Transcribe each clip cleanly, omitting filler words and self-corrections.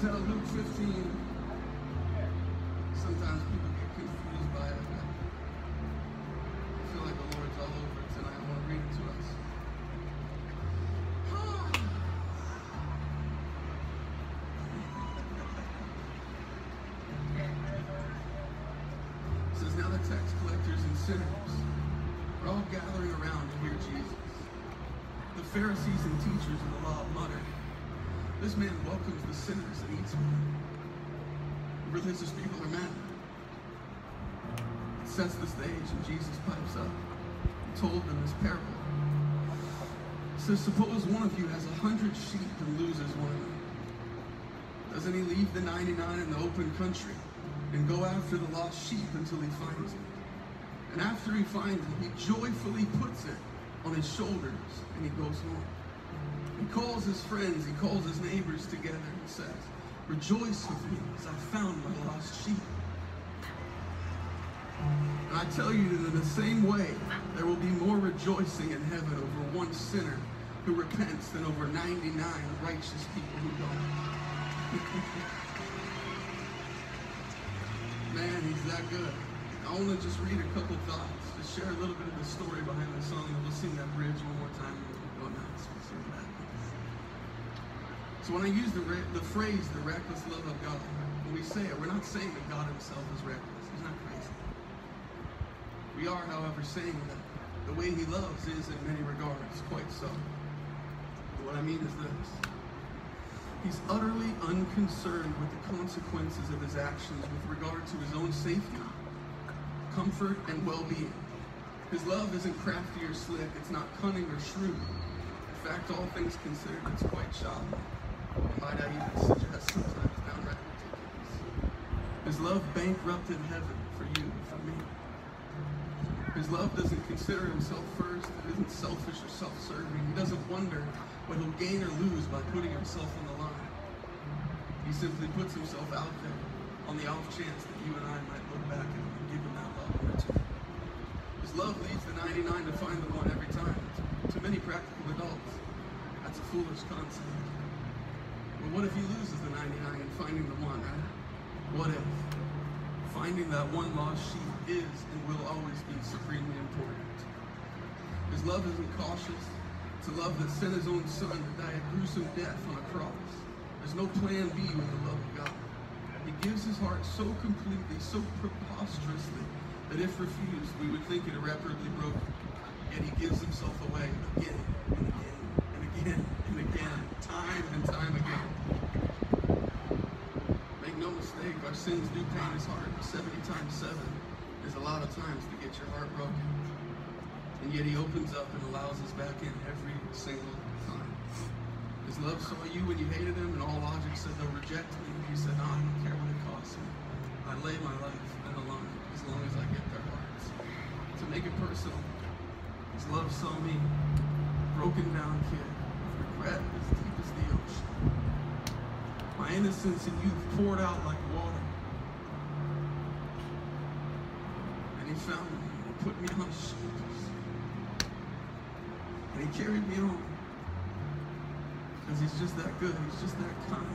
You know, Luke 15, sometimes people get confused by it. I feel like the Lord's all over it tonight. I want to read it to us. It says, now the tax collectors and sinners are all gathering around to hear Jesus. The Pharisees and teachers of the law muttered, this man welcomes the sinners and eats with them. Religious people are mad. It sets the stage and Jesus pipes up and told them this parable. It says, suppose one of you has 100 sheep and loses one of them. Doesn't he leave the 99 in the open country and go after the lost sheep until he finds it? And after he finds it, he joyfully puts it on his shoulders and he goes home. He calls his friends, he calls his neighbors together and says, rejoice with me because I found my lost sheep. And I tell you that in the same way, there will be more rejoicing in heaven over one sinner who repents than over 99 righteous people who don't. Man, he's that good. I want to just read a couple thoughts to share a little bit of the story behind the song, and we'll sing that bridge one more time. So when I use the phrase, the reckless love of God, when we say it, we're not saying that God himself is reckless. He's not crazy. We are, however, saying that the way he loves is, in many regards, quite so. But what I mean is this. He's utterly unconcerned with the consequences of his actions with regard to his own safety, comfort, and well-being. His love isn't crafty or slick. It's not cunning or shrewd. In fact, all things considered, it's quite shallow. Might I even suggest sometimes downright ridiculous. His love bankrupted heaven for you, for me. His love doesn't consider himself first. It isn't selfish or self-serving. He doesn't wonder what he'll gain or lose by putting himself on the line. He simply puts himself out there on the off chance that you and I might look back and give him that love in return. His love leads the 99 to find the one every time. To many practical adults, that's a foolish concept. But what if he loses the 99 and finding the one, right? What if? Finding that one lost sheep is and will always be supremely important. His love isn't cautious. It's a love that sent his own son to die a gruesome death on a cross. There's no plan B with the love of God. He gives his heart so completely, so preposterously, that if refused, we would think it irreparably broken. Yet he gives himself away again and again and again and again, time and time again. Make no mistake, our sins do pain his heart. 70 times 7 is a lot of times to get your heart broken. And yet he opens up and allows us back in every single time. His love saw you when you hated him, and all logic said they'll reject me. He said, no, I don't care what it costs me. I lay my life on the line as long as I get their hearts. To make it personal, his love saw me, broken down kid, with regret as deep as the ocean. My innocence and youth poured out like water. And he found me and put me on his shoulders. And he carried me on. Because he's just that good, he's just that kind.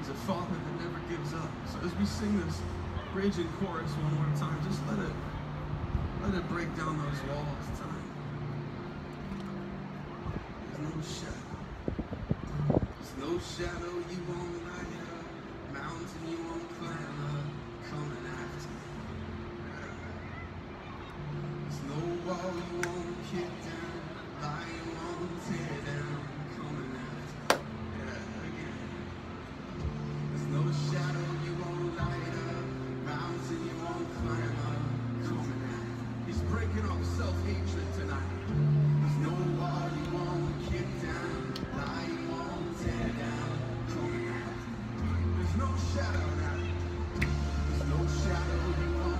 He's a father that never gives up. So as we sing this bridge and chorus one more time, just let it break down those walls tonight. There's no shadow. There's no shadow you won't light up. Mountain you won't climb up. Coming after me. There's no wall you won't kick down. Lion you won't tear down. Coming after me. Yeah, again. There's no shadow you won't light up. Mountain you won't climb up. Coming after me. He's breaking off self-hatred tonight. There's no wall you won't kick down, lie you won't tear down, coming out. There's no shadow now. There's no shadow you won't.